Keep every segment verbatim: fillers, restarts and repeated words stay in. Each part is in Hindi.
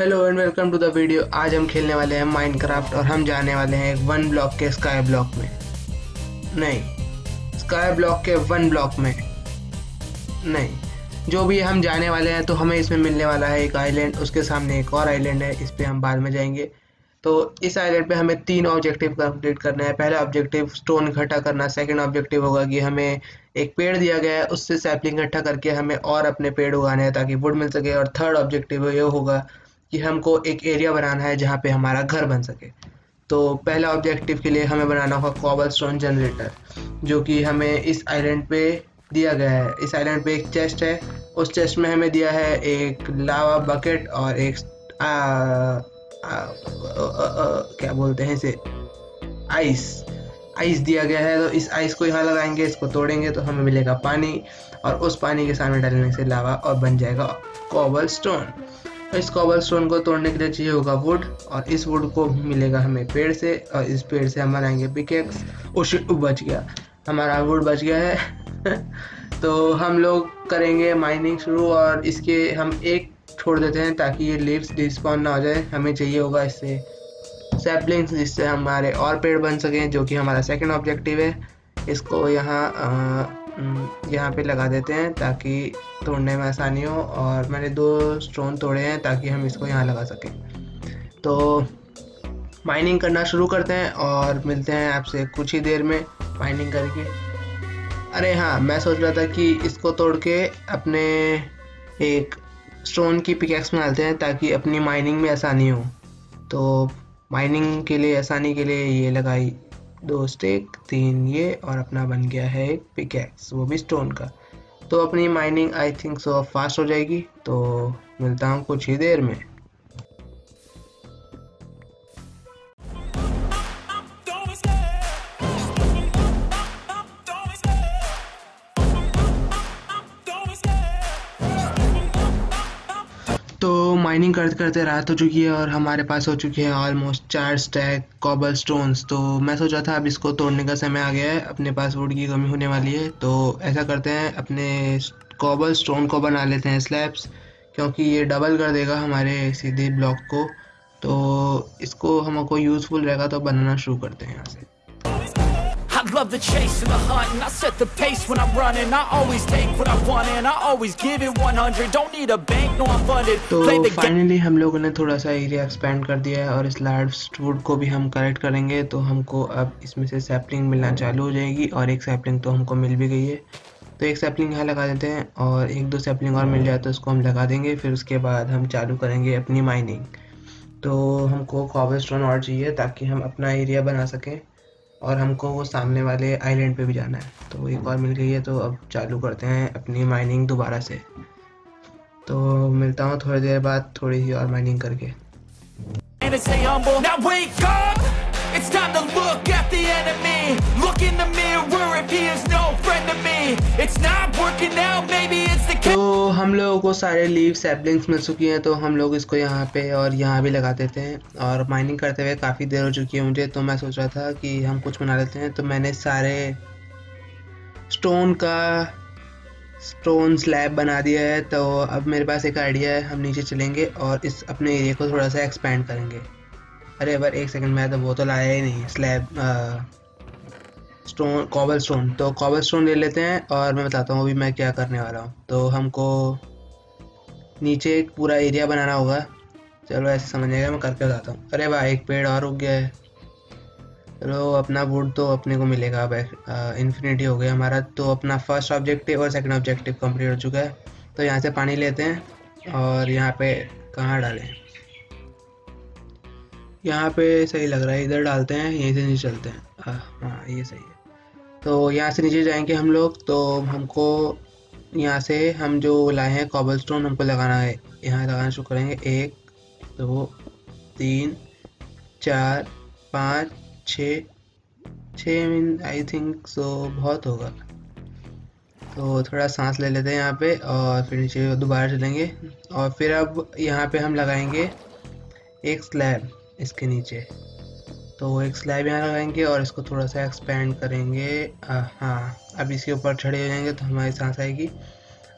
Hello and welcome to the video. आज हम खेलने वाले हैं माइनक्राफ्ट और हम जाने वाले हैं एक वन ब्लॉक के स्काई ब्लॉक में, नहीं स्काई ब्लॉक के वन ब्लॉक में नहीं, जो भी हम जाने वाले हैं। तो हमें इसमें मिलने वाला है एक आइलैंड, उसके सामने एक और आइलैंड है, इस पर हम बाद में जाएंगे। तो इस आइलैंड पे हमें तीन ऑब्जेक्टिव कंप्लीट करना है। पहला ऑब्जेक्टिव स्टोन इकट्ठा करना, सेकंड ऑब्जेक्टिव होगा कि हमें एक पेड़ दिया गया है, उससे सैपलिंग इकट्ठा करके हमें और अपने पेड़ उगाने हैं ताकि वुड मिल सके, और थर्ड ऑब्जेक्टिव ये होगा कि हमको एक एरिया बनाना है जहाँ पे हमारा घर बन सके। तो पहला ऑब्जेक्टिव के लिए हमें बनाना होगा कॉबल स्टोन जनरेटर, जो कि हमें इस आइलैंड पे दिया गया है। इस आइलैंड पे एक चेस्ट है, उस चेस्ट में हमें दिया है एक लावा बकेट और एक आ, आ, आ, आ, आ, क्या बोलते हैं इसे, आइस आइस दिया गया है। तो इस आइस को यहाँ लगाएंगे, इसको तोड़ेंगे तो हमें मिलेगा पानी, और उस पानी के सामने डालने से लावा और बन जाएगा कॉबल स्टोन। इस कॉबल स्टोन को तोड़ने के लिए चाहिए होगा वुड, और इस वुड को मिलेगा हमें पेड़ से, और इस पेड़ से हम बनाएंगे पिकेक्स। ओ शिट, बच गया हमारा वुड, बच गया है। तो हम लोग करेंगे माइनिंग शुरू, और इसके हम एक छोड़ देते हैं ताकि ये लीव्स डिस्पॉन ना हो जाए। हमें चाहिए होगा इससे सैपलिंग्स, जिससे हमारे और पेड़ बन सकें, जो कि हमारा सेकंड ऑब्जेक्टिव है। इसको यहाँ यहाँ पे लगा देते हैं ताकि तोड़ने में आसानी हो, और मैंने दो स्टोन तोड़े हैं ताकि हम इसको यहाँ लगा सकें। तो माइनिंग करना शुरू करते हैं और मिलते हैं आपसे कुछ ही देर में माइनिंग करके। अरे हाँ, मैं सोच रहा था कि इसको तोड़ के अपने एक स्टोन की पिकैक्स में डालते हैं ताकि अपनी माइनिंग में आसानी हो। तो माइनिंग के लिए आसानी के लिए ये लगाई दो स्टिक, तीन ये, और अपना बन गया है एक पिकैक्स, वो भी स्टोन का। तो अपनी mining I think so fast हो जाएगी। तो मिलता हूँ कुछ ही देर में। तो माइनिंग करते करते रात हो चुकी है और हमारे पास हो चुके हैं ऑलमोस्ट चार स्टैक कॉबल स्टोन्स। तो मैं सोचा था अब इसको तोड़ने का समय आ गया है, अपने पास वुड की कमी होने वाली है। तो ऐसा करते हैं, अपने कॉबल स्टोन को बना लेते हैं स्लैब्स, क्योंकि ये डबल कर देगा हमारे सीधे ब्लॉक को। तो इसको हमको यूज़फुल रहेगा, तो बनाना शुरू करते हैं यहाँ से। I love the chase and the hunt and I set the pace when I'm running. I always take what I want and I always give it one hundred. Don't need a bank, no I'm funded. तो फाइनली हम लोगों ने थोड़ा सा एरिया एक्सपेंड कर दिया है, और इस लार्ज वुड को भी हम कलेक्ट करेंगे। तो हमको अब इसमें से सैपलिंग मिलना चालू हो जाएगी, और एक सैपलिंग तो हमको मिल भी गई है। तो एक सैपलिंग यहाँ लगा देते हैं, और एक दो सैपलिंग और मिल जाए तो उसको हम लगा देंगे। फिर उसके बाद हम चालू करेंगे अपनी माइनिंग। तो हमको कॉबल स्टोन और चाहिए ताकि हम अपना एरिया बना सकें, और हमको वो सामने वाले आइलैंड पे भी जाना है। तो एक और मिल गई है, तो अब चालू करते हैं अपनी माइनिंग दोबारा से। तो मिलता हूँ थोड़ी देर बाद थोड़ी सी और माइनिंग करके। तो हम लोगों को सारे लीव सैपलिंग्स मिल चुकी हैं, तो हम लोग इसको यहाँ पे और यहाँ भी लगा देते हैं। और माइनिंग करते हुए काफ़ी देर हो चुकी है मुझे, तो मैं सोच रहा था कि हम कुछ बना लेते हैं। तो मैंने सारे स्टोन का स्टोन स्लैब बना दिया है। तो अब मेरे पास एक आइडिया है, हम नीचे चलेंगे और इस अपने एरिया को थोड़ा सा एक्सपेंड करेंगे। अरे बार एक सेकंड, मैं तो वो तो लाया ही नहीं स्लैब, स्टोन कॉबल स्टोन। तो कॉबल स्टोन ले लेते हैं, और मैं बताता हूँ अभी मैं क्या करने वाला हूँ। तो हमको नीचे एक पूरा एरिया बनाना होगा। चलो ऐसे समझिएगा, मैं करके बताता हूँ। अरे वाह, एक पेड़ और उग गया है। चलो अपना वुड तो अपने को मिलेगा, अब इन्फिनिटी हो गया हमारा। तो अपना फर्स्ट ऑब्जेक्टिव और सेकेंड ऑब्जेक्टिव कम्प्लीट हो चुका है। तो यहाँ से पानी लेते हैं, और यहाँ पर कहाँ डालें, यहाँ पे सही लग रहा है, इधर डालते हैं, यहीं से नीचे चलते हैं। हाँ ये सही है। तो यहाँ से नीचे जाएंगे हम लोग। तो हमको यहाँ से हम जो लाए हैं कॉबल स्टोन, हमको लगाना है, यहाँ लगाना शुरू करेंगे। एक दो तीन चार पाँच छः छः मीन आई थिंक सो बहुत होगा। तो थोड़ा सांस ले लेते हैं यहाँ पे, और फिर नीचे दोबारा चलेंगे, और फिर अब यहाँ पे हम लगाएंगे एक स्लैब इसके नीचे। तो एक स्लैब यहाँ लगाएंगे और इसको थोड़ा सा एक्सपेंड करेंगे। हाँ, अब इसके ऊपर चढ़े हो जाएंगे तो हमारी सांस आएगी,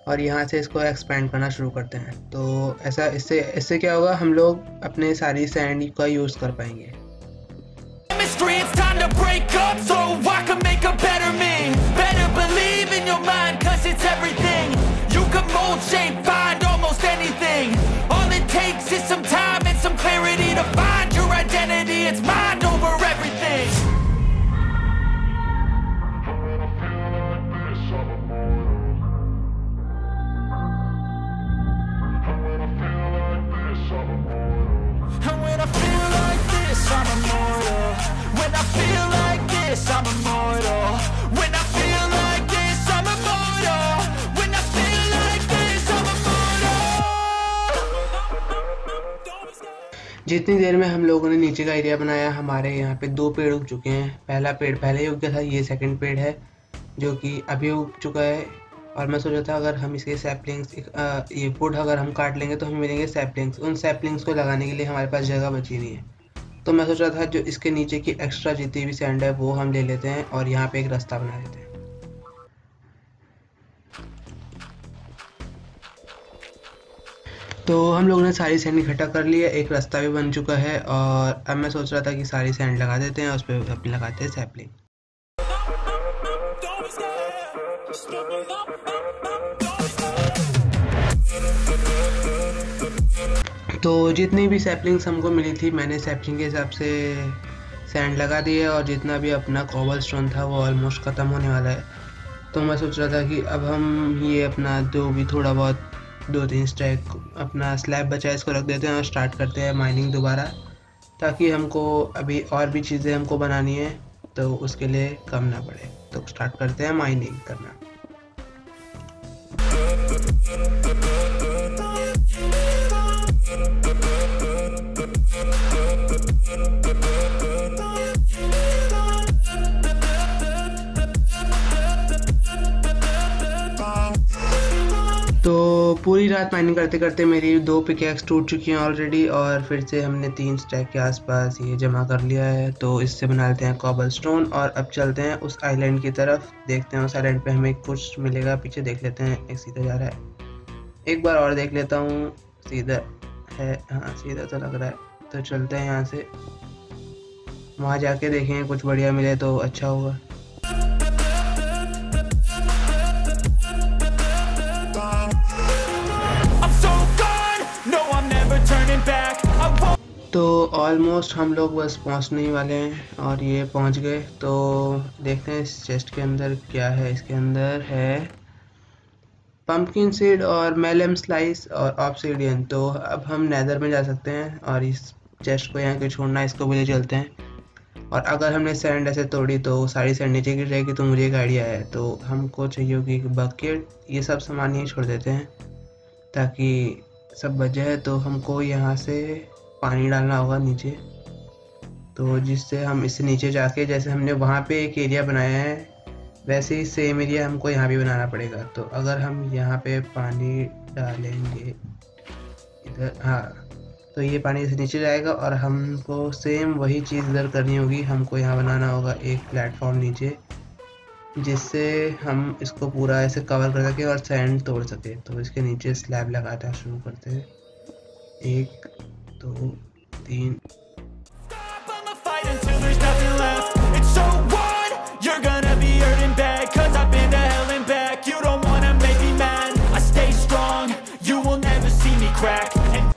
और यहाँ से इसको एक्सपेंड करना शुरू करते हैं। तो ऐसा इससे इससे क्या होगा, हम लोग अपने सारी सैंड का यूज़ कर पाएंगे। जितनी देर में हम लोगों ने नीचे का एरिया बनाया, हमारे यहाँ पे दो पेड़ उग चुके हैं। पहला पेड़ पहले ही उग गया था, ये सेकंड पेड़ है जो कि अभी उग चुका है। और मैं सोचा था अगर हम इसके सैपलिंग्स, ये वुड अगर हम काट लेंगे तो हमें मिलेंगे सैपलिंग्स। उन सैपलिंग्स को लगाने के लिए हमारे पास जगह बची नहीं है, तो मैं सोच रहा था जो इसके नीचे की एक्स्ट्रा जितनी भी सैंड है वो हम ले लेते हैं और यहाँ पर एक रास्ता बना लेते हैं। तो हम लोगों ने सारी सैंड इकट्ठा कर लिया, एक रास्ता भी बन चुका है। और अब मैं सोच रहा था कि सारी सैंड लगा देते हैं और उस पर अपने लगाते हैं सैपलिंग। तो जितनी भी सैपलिंग्स हमको मिली थी, मैंने सैपलिंग के हिसाब से सैंड लगा दी है। और जितना भी अपना कोबल स्टोन था वो ऑलमोस्ट ख़त्म होने वाला है। तो मैं सोच रहा था कि अब हम ये अपना जो भी थोड़ा बहुत दो तीन स्टैक अपना स्लैब बचा है इसको रख देते हैं और स्टार्ट करते हैं माइनिंग दोबारा, ताकि हमको अभी और भी चीज़ें हमको बनानी है तो उसके लिए कम ना पड़े। तो स्टार्ट करते हैं माइनिंग करना। तो पूरी रात माइनिंग करते करते मेरी दो पिकैक्स टूट चुकी हैं ऑलरेडी, और फिर से हमने तीन स्टैक के आसपास ये जमा कर लिया है। तो इससे बना लेते हैं कॉबल स्टोन और अब चलते हैं उस आइलैंड की तरफ, देखते हैं उस आइलैंड पे हमें कुछ मिलेगा। पीछे देख लेते हैं, एक सीधा जा रहा है, एक बार और देख लेता हूँ। सीधा है, हाँ सीधा तो लग रहा है। तो चलते हैं यहाँ से वहाँ जाके देखें, कुछ बढ़िया मिले तो अच्छा होगा। तो ऑलमोस्ट हम लोग बस पहुंचने ही वाले हैं और ये पहुंच गए। तो देखते हैं इस चेस्ट के अंदर क्या है। इसके अंदर है पम्पकिन सीड और मेलम स्लाइस और ऑब्सीडियन। तो अब हम नेदर में जा सकते हैं और इस चेस्ट को यहाँ के छोड़ना है, इसको भी ले चलते हैं। और अगर हमने सैंड ऐसे तोड़ी तो सारी सैंड नीचे गिर जाएगी। तो मुझे एक आइडिया है, तो हमको चाहिए होगी बकेट। ये सब सामान यहीं छोड़ देते हैं ताकि सब बच जाए। तो हमको यहाँ से पानी डालना होगा नीचे, तो जिससे हम इससे नीचे जाके, जैसे हमने वहाँ पे एक एरिया बनाया है वैसे ही सेम एरिया हमको यहाँ भी बनाना पड़ेगा। तो अगर हम यहाँ पे पानी डालेंगे इधर, हाँ, तो ये पानी इससे नीचे जाएगा और हमको सेम वही चीज़ इधर करनी होगी। हमको यहाँ बनाना होगा एक प्लेटफॉर्म नीचे, जिससे हम इसको पूरा ऐसे कवर कर सकें और सैंड तोड़ सकें। तो इसके नीचे स्लैब लगाना शुरू करते हैं, एक दो तीन।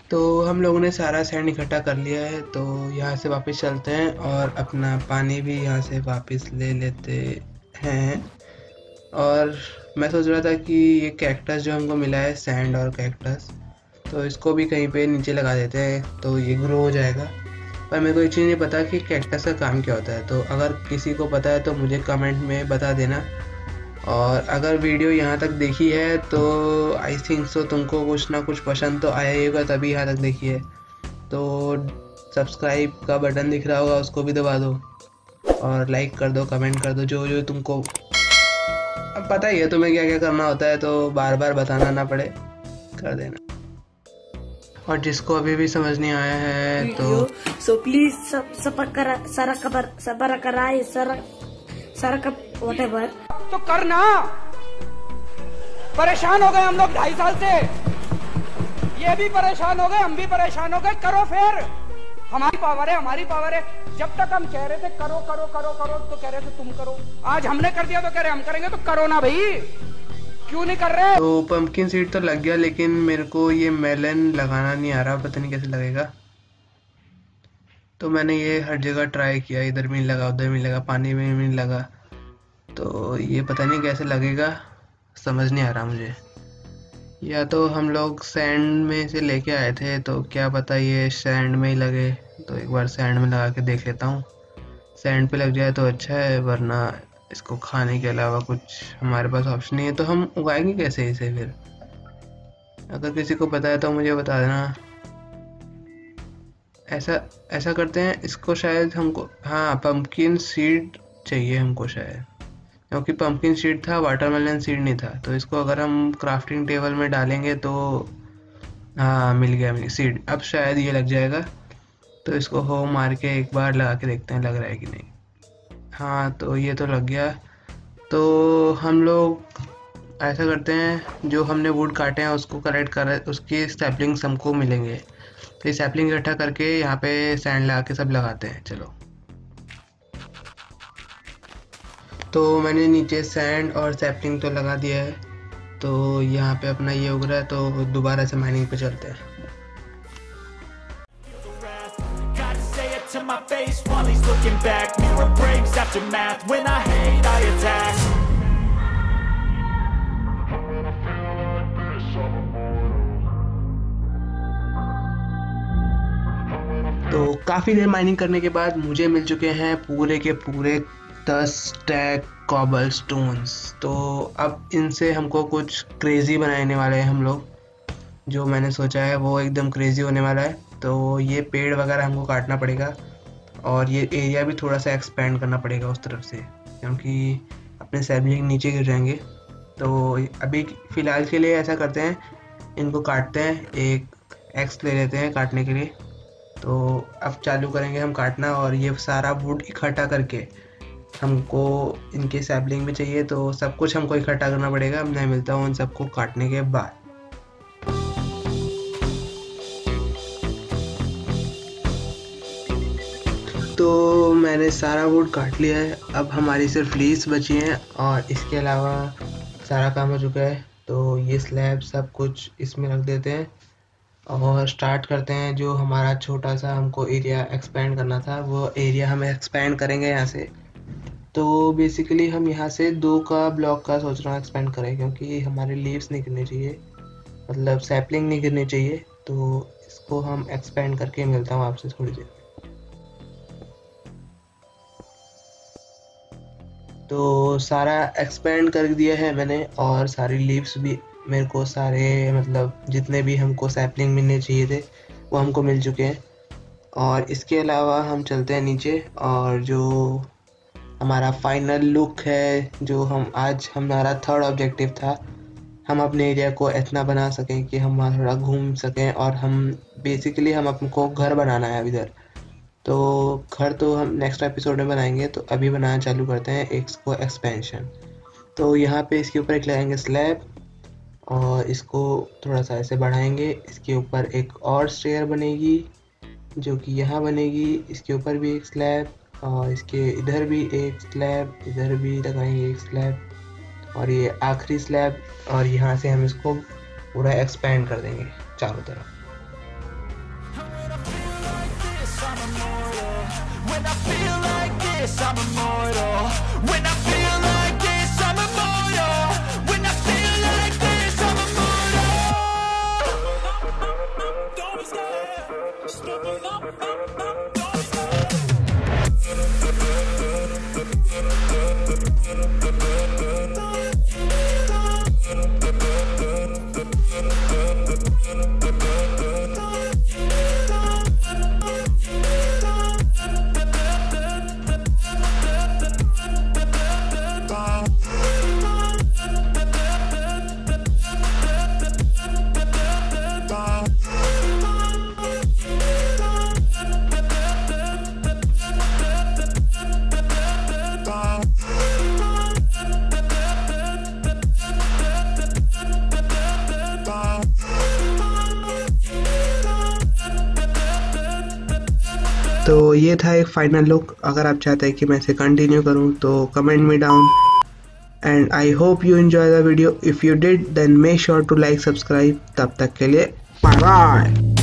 तो हम लोगों ने सारा सैंड इकट्ठा कर लिया है। तो यहाँ से वापस चलते हैं और अपना पानी भी यहाँ से वापस ले लेते हैं। और मैं सोच रहा था कि ये कैक्टस जो हमको मिला है, सैंड और कैक्टस, तो इसको भी कहीं पे नीचे लगा देते हैं तो ये ग्रो हो जाएगा। पर मेरे को ये चीज़ नहीं पता कि कैक्टस का काम क्या होता है। तो अगर किसी को पता है तो मुझे कमेंट में बता देना। और अगर वीडियो यहाँ तक देखी है तो आई थिंक सो तुमको कुछ ना कुछ पसंद तो आया ही होगा, तभी यहाँ तक देखी है। तो सब्सक्राइब का बटन दिख रहा होगा, उसको भी दबा दो और लाइक कर दो, कमेंट कर दो, जो जो तुमको अब पता ही है तुम्हें क्या क्या करना होता है, तो बार बार बताना ना पड़े, कर देना। और जिसको अभी भी समझ नहीं आया है तो सो प्लीज सब सबर करा सारा खबर सबर कराए सारा सारा कब व्हाटएवर तो करना परेशान हो गए हम लोग ढाई साल से, ये भी परेशान हो गए, हम भी परेशान हो गए। करो फिर, हमारी पावर है, हमारी पावर है। जब तक हम कह रहे थे करो करो करो करो तो कह रहे थे तुम करो, आज हमने कर दिया तो कह रहे हम करेंगे, तो करो ना भाई, क्यों नहीं कर रहे। तो पंपकिन सीड तो लग गया, लेकिन मेरे को ये मेलन लगाना नहीं आ रहा, पता नहीं कैसे लगेगा। तो मैंने ये हर जगह ट्राई किया, इधर भी नहीं लगा, उधर भी नहीं लगा, पानी में भी नहीं लगा, तो ये पता नहीं कैसे लगेगा, समझ नहीं आ रहा मुझे। या तो हम लोग सैंड में से लेके आए थे, तो क्या पता ये सैंड में ही लगे, तो एक बार सैंड में लगा के देख लेता हूँ। सैंड पे लग जाए तो अच्छा है, वरना इसको खाने के अलावा कुछ हमारे पास ऑप्शन नहीं है। तो हम उगाएंगे कैसे इसे फिर, अगर किसी को पता है तो मुझे बता देना। ऐसा ऐसा करते हैं, इसको शायद हमको, हाँ पंपकिन सीड चाहिए हमको शायद, क्योंकि पंपकिन सीड था, वाटरमेलन सीड नहीं था। तो इसको अगर हम क्राफ्टिंग टेबल में डालेंगे तो हाँ मिल गया मेरी सीड, अब शायद ये लग जाएगा। तो इसको हो मार के एक बार लगा के देखते हैं लग रहा है कि नहीं। हाँ तो ये तो लग गया। तो हम लोग ऐसा करते हैं, जो हमने वुड काटे हैं उसको कलेक्ट कर, उसकी सैपलिंग्स हमको मिलेंगे, तो ये सैपलिंग इकट्ठा करके यहाँ पे सैंड लगा के सब लगाते हैं। चलो, तो मैंने नीचे सैंड और सैपलिंग तो लगा दिया है, तो यहाँ पे अपना ये उग रहा है। तो दोबारा से माइनिंग पे चलते हैं। तो काफ़ी देर माइनिंग करने के बाद मुझे मिल चुके हैं पूरे के पूरे दस स्टैक कॉबल स्टोन्स। तो अब इनसे हमको कुछ क्रेज़ी बनाने वाले हैं हम लोग, जो मैंने सोचा है वो एकदम क्रेज़ी होने वाला है। तो ये पेड़ वगैरह हमको काटना पड़ेगा, और ये एरिया भी थोड़ा सा एक्सपेंड करना पड़ेगा उस तरफ से, क्योंकि अपने सैपलिंग नीचे गिर जाएंगे। तो अभी फ़िलहाल के लिए ऐसा करते हैं, इनको काटते हैं, एक एक्स ले लेते हैं काटने के लिए। तो अब चालू करेंगे हम काटना, और ये सारा वुड इकट्ठा करके हमको इनके सैपलिंग भी चाहिए, तो सब कुछ हमको इकट्ठा करना पड़ेगा। मैं मिलता हूँ उन सबको काटने के बाद। तो मैंने सारा वुड काट लिया है, अब हमारी सिर्फ लीव्स बची हैं, और इसके अलावा सारा काम हो चुका है। तो ये स्लैब सब कुछ इसमें रख देते हैं, और स्टार्ट करते हैं। जो हमारा छोटा सा हमको एरिया एक्सपेंड करना था, वो एरिया हम एक्सपेंड करेंगे यहाँ से। तो बेसिकली हम यहाँ से दो का ब्लॉक का सोच रहा हूँ एक्सपेंड करें, क्योंकि हमारे लीव्स नहीं गिरने चाहिए, मतलब सैपलिंग नहीं गिरनी चाहिए। तो इसको हम एक्सपेंड करके, मिलता हूँ आपसे थोड़ी देर। तो सारा एक्सपेंड कर दिया है मैंने, और सारी लीव्स भी मेरे को, सारे मतलब जितने भी हमको सैपलिंग मिलने चाहिए थे वो हमको मिल चुके हैं। और इसके अलावा हम चलते हैं नीचे, और जो हमारा फाइनल लुक है, जो हम आज हमारा थर्ड ऑब्जेक्टिव था, हम अपने एरिया को इतना बना सकें कि हम वहाँ थोड़ा घूम सकें। और हम बेसिकली हम हमको घर बनाना है अब इधर, तो घर तो हम नेक्स्ट एपिसोड में बनाएंगे। तो अभी बनाना चालू करते हैं इसको एक्सपेंशन। तो यहाँ पे इसके ऊपर एक लगाएंगे स्लैब, और इसको थोड़ा सा ऐसे बढ़ाएंगे। इसके ऊपर एक और स्टेयर बनेगी जो कि यहाँ बनेगी, इसके ऊपर भी एक स्लैब, और इसके इधर भी एक स्लैब, इधर भी लगाएंगे एक स्लैब, और ये आखिरी स्लैब। और यहाँ से हम इसको पूरा एक्सपेंड कर देंगे चारों तरफ। तो ये था एक फाइनल लुक। अगर आप चाहते हैं कि मैं इसे कंटिन्यू करूं तो comment me down, and I hope you enjoy the video. If you did then make sure to like subscribe. तब तक के लिए बाय बाय।